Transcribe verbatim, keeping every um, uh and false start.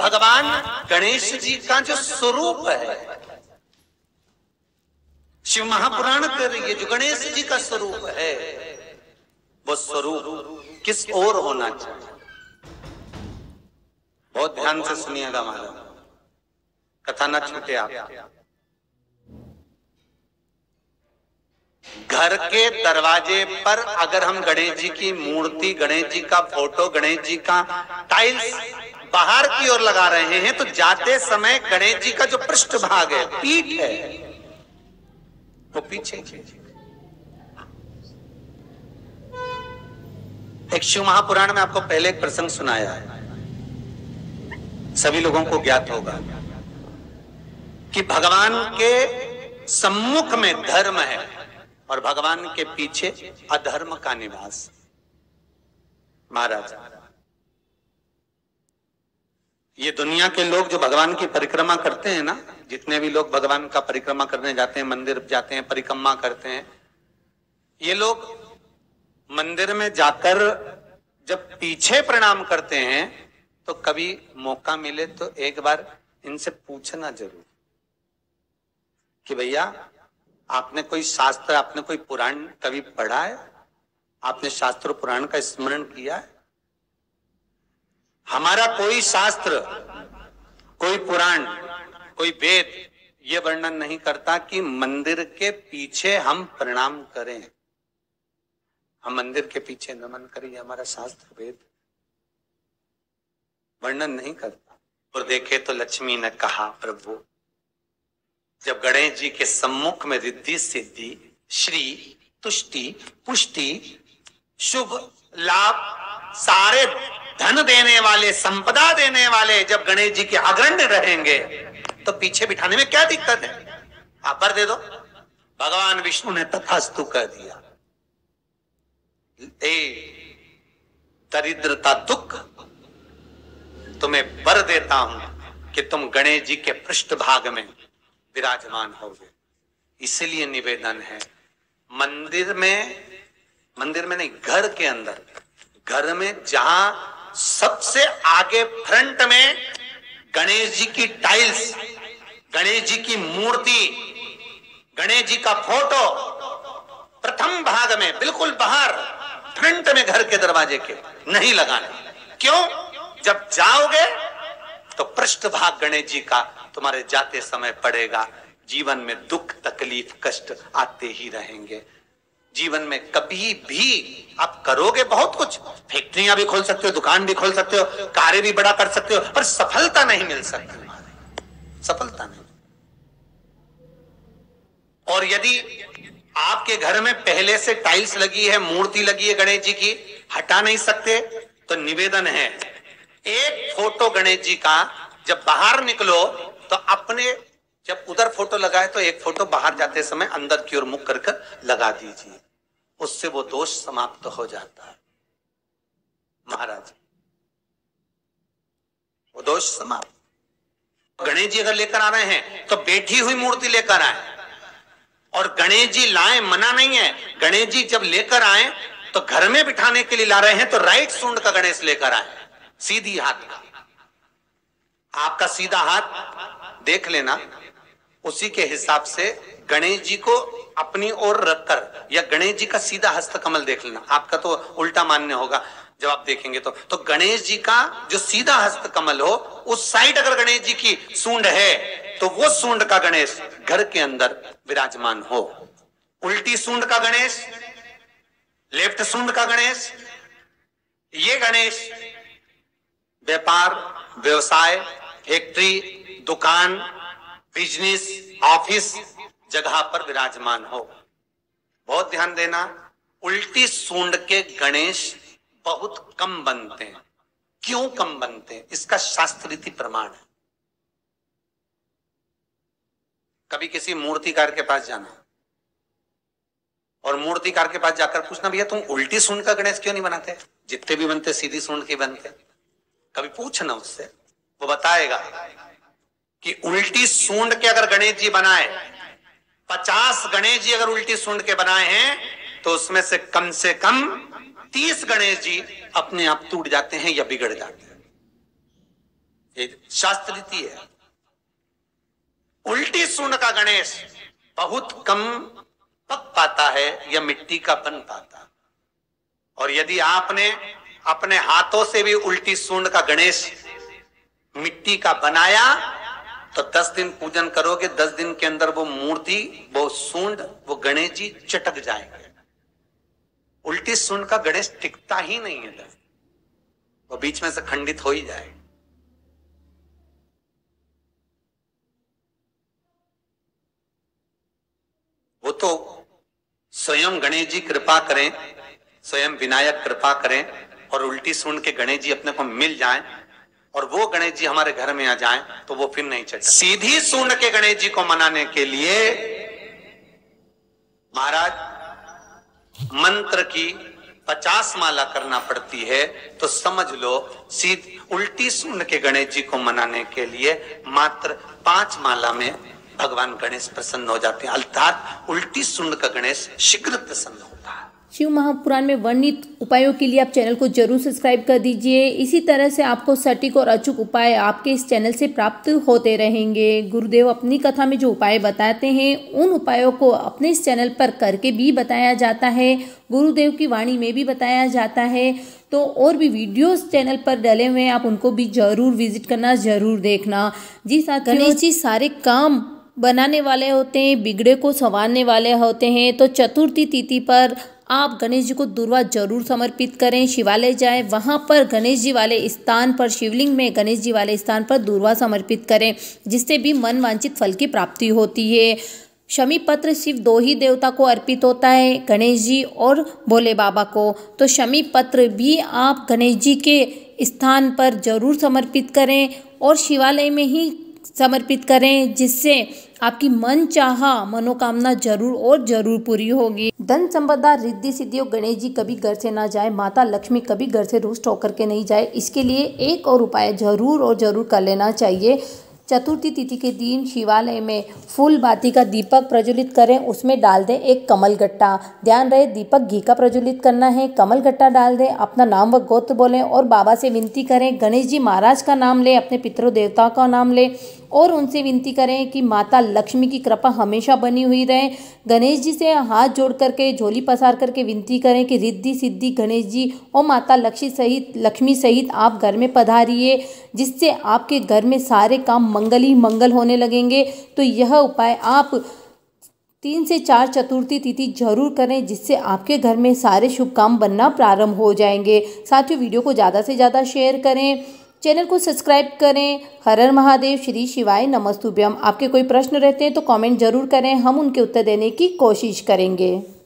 भगवान गणेश जी का जो स्वरूप है, शिव महापुराण कह रही है, जो गणेश जी का स्वरूप है वो स्वरूप किस ओर होना चाहिए? बहुत ध्यान से सुनिएगा, मानो कथा न छूटे आप। घर के दरवाजे पर अगर हम गणेश जी की मूर्ति, गणेश जी का फोटो, गणेश जी का टाइल्स बाहर की ओर लगा रहे हैं, तो जाते समय गणेश जी का जो पृष्ठभाग है, पीठ है, वो पीछे। एक शिव महापुराण में आपको पहले एक प्रसंग सुनाया है, सभी लोगों को ज्ञात होगा कि भगवान के सम्मुख में धर्म है और भगवान के पीछे अधर्म का निवास। महाराज, ये दुनिया के लोग जो भगवान की परिक्रमा करते हैं ना, जितने भी लोग भगवान का परिक्रमा करने जाते हैं, मंदिर जाते हैं, परिक्रमा करते हैं, ये लोग मंदिर में जाकर जब पीछे प्रणाम करते हैं तो कभी मौका मिले तो एक बार इनसे पूछना जरूर कि भैया आपने कोई शास्त्र, आपने कोई पुराण कभी पढ़ा है? आपने शास्त्र पुराण का स्मरण किया है? हमारा कोई शास्त्र, कोई पुराण, कोई वेद ये वर्णन नहीं करता कि मंदिर के पीछे हम प्रणाम करें। हम मंदिर के पीछे नमन करें, हमारा शास्त्र वेद वर्णन नहीं करता। और देखे तो लक्ष्मी ने कहा, प्रभु जब गणेश जी के सम्मुख में रिद्धि सिद्धि, श्री, तुष्टि, पुष्टि, शुभ, लाभ, सारे धन देने वाले, संपदा देने वाले जब गणेश जी के अग्रण्य रहेंगे तो पीछे बिठाने में क्या दिक्कत है? आप भर दे दो। भगवान विष्णु ने तथास्तु कह दिया। ए दरिद्रता दुख, तुम्हें वर देता हूं कि तुम गणेश जी के पृष्ठभाग में विराजमान होगे। इसलिए निवेदन है, मंदिर में, मंदिर में नहीं, घर के अंदर, घर में जहां सबसे आगे फ्रंट में गणेश जी की टाइल्स, गणेश जी की मूर्ति, गणेश जी का फोटो, प्रथम भाग में बिल्कुल बाहर फ्रंट में घर के दरवाजे के नहीं लगाना। क्यों? जब जाओगे तो पृष्ठभाग गणेश जी का तुम्हारे जाते समय पड़ेगा। जीवन में दुख तकलीफ कष्ट आते ही रहेंगे। जीवन में कभी भी आप करोगे बहुत कुछ, फैक्ट्रियां भी खोल सकते हो, दुकान भी खोल सकते हो, कार्य भी बड़ा कर सकते हो, पर सफलता नहीं मिल सकती, सफलता नहीं। और यदि आपके घर में पहले से टाइल्स लगी है, मूर्ति लगी है गणेश जी की, हटा नहीं सकते, तो निवेदन है एक फोटो गणेश जी का जब बाहर निकलो तो अपने, जब उधर फोटो लगाए तो एक फोटो बाहर जाते समय अंदर की ओर मुख करके लगा दीजिए, उससे वो दोष समाप्त हो जाता है। महाराज, वो दोष समाप्त। गणेश जी अगर लेकर आ रहे हैं तो बैठी हुई मूर्ति लेकर आए, और गणेश जी लाए मना नहीं है, गणेश जी जब लेकर आए तो घर में बिठाने के लिए ला रहे हैं तो राइट सूंड का गणेश लेकर आए, सीधी हाथ का। आपका सीधा हाथ देख लेना, उसी के हिसाब से गणेश जी को अपनी ओर रखकर, या गणेश जी का सीधा हस्तकमल देख लेना, आपका तो उल्टा मान्य होगा जब आप देखेंगे तो तो गणेश जी का जो सीधा हस्तकमल हो उस साइड अगर गणेश जी की सूंड है तो वो सूंड का गणेश घर के अंदर विराजमान हो। उल्टी सूंड का गणेश, लेफ्ट सूंड का गणेश, ये गणेश व्यापार, व्यवसाय, फैक्ट्री, दुकान, बिजनेस, ऑफिस जगह पर विराजमान हो। बहुत ध्यान देना, उल्टी सूंड के गणेश बहुत कम बनते हैं। क्यों कम बनते हैं? इसका शास्त्रीय प्रमाण है। कभी किसी मूर्तिकार के पास जाना और मूर्तिकार के पास जाकर पूछना, भैया तुम उल्टी सूंड का गणेश क्यों नहीं बनाते? जितने भी बनते सीधी सूंड के बनते। कभी पूछना उससे, वो बताएगा कि उल्टी सूंड के अगर गणेश जी बनाए, पचास गणेश जी अगर उल्टी सूंड के बनाए हैं तो उसमें से कम से कम तीस गणेश जी अपने आप टूट जाते हैं या बिगड़ जाते हैं। ये शास्त्र रीति है। उल्टी सुन का गणेश बहुत कम पक पाता है या मिट्टी का पन पाता। और यदि आपने अपने हाथों से भी उल्टी सूंड का गणेश मिट्टी का बनाया तो दस दिन पूजन करोगे, दस दिन के अंदर वो मूर्ति, वो सूंड, वो गणेश जी चटक जाएंगे। उल्टी सूंड का गणेश टिकता ही नहीं है, वो बीच में से खंडित हो ही जाएगा। वो तो स्वयं गणेश जी कृपा करें, स्वयं विनायक कृपा करें और उल्टी सूंड के गणेश जी अपने को मिल जाएं और वो गणेश जी हमारे घर में आ जाएं तो वो फिर नहीं चलता। सीधी सूंड के गणेश जी को मनाने के लिए महाराज मंत्र की पचास माला करना पड़ती है। तो समझ लो सीधी उल्टी सूंड के गणेश जी को मनाने के लिए मात्र पांच माला में भगवान गणेश प्रसन्न हो जाते हैं, अर्थात उल्टी सूंड का गणेश शीघ्र प्रसन्न होता है। शिव महापुराण में वर्णित उपायों के लिए आप चैनल को जरूर सब्सक्राइब कर दीजिए। इसी तरह से आपको सटीक और अचूक उपाय आपके इस चैनल से प्राप्त होते रहेंगे। गुरुदेव अपनी कथा में जो उपाय बताते हैं उन उपायों को अपने इस चैनल पर करके भी बताया जाता है, गुरुदेव की वाणी में भी बताया जाता है। तो और भी वीडियोस चैनल पर डाले हुए हैं, आप उनको भी जरूर विजिट करना, जरूर देखना। जी साथ गणेश जी सारे काम बनाने वाले होते हैं, बिगड़े को संवारने वाले होते हैं। तो चतुर्थी तिथि पर आप गणेश जी को दूर्वा जरूर समर्पित करें, शिवालय जाएं, वहाँ पर गणेश जी वाले स्थान पर, शिवलिंग में गणेश जी वाले स्थान पर दूर्वा समर्पित करें, जिससे भी मन वांछित फल की प्राप्ति होती है। शमी पत्र सिर्फ दो ही देवता को अर्पित होता है, गणेश जी और भोले बाबा को। तो शमी पत्र भी आप गणेश जी के स्थान पर जरूर समर्पित करें और शिवालय में ही समर्पित करें, जिससे आपकी मन चाहा मनोकामना जरूर और जरूर पूरी होगी। धन संपदा रिद्धि सिद्धि और गणेश जी कभी घर से ना जाए, माता लक्ष्मी कभी घर से रुष्ट होकर के नहीं जाए, इसके लिए एक और उपाय जरूर और जरूर कर लेना चाहिए। चतुर्थी तिथि के दिन शिवालय में फूल बाती का दीपक प्रज्वलित करें, उसमें डाल दें एक कमल गट्टा। ध्यान रहे दीपक घी का प्रज्वलित करना है, कमल गट्टा डाल दें, अपना नाम व गोत्र बोलें और बाबा से विनती करें, गणेश जी महाराज का नाम लें, अपने पितरों देवताओं का नाम लें और उनसे विनती करें कि माता लक्ष्मी की कृपा हमेशा बनी हुई रहे। गणेश जी से हाथ जोड़ करके, झोली पसार करके विनती करें कि रिद्धि सिद्धि गणेश जी और माता लक्ष्मी सहित लक्ष्मी सहित आप घर में पधारिए, जिससे आपके घर में सारे काम मंगल ही मंगल होने लगेंगे। तो यह उपाय आप तीन से चार चतुर्थी तिथि जरूर करें, जिससे आपके घर में सारे शुभ काम बनना प्रारंभ हो जाएंगे। साथियों, वीडियो को ज़्यादा से ज़्यादा शेयर करें, चैनल को सब्सक्राइब करें। हर हर महादेव, श्री शिवाय नमस्तुभ्यम। आपके कोई प्रश्न रहते हैं तो कमेंट जरूर करें, हम उनके उत्तर देने की कोशिश करेंगे।